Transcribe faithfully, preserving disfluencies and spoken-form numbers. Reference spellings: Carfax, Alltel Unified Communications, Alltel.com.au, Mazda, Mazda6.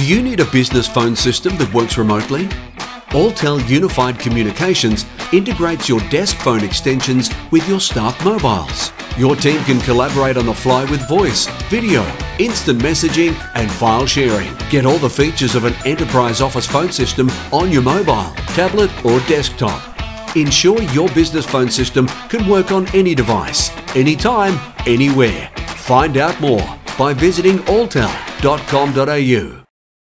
Do you need a business phone system that works remotely? Alltel Unified Communications integrates your desk phone extensions with your staff mobiles. Your team can collaborate on the fly with voice, video, instant messaging and file sharing. Get all the features of an enterprise office phone system on your mobile, tablet or desktop. Ensure your business phone system can work on any device, anytime, anywhere. Find out more by visiting Alltel dot com dot A U.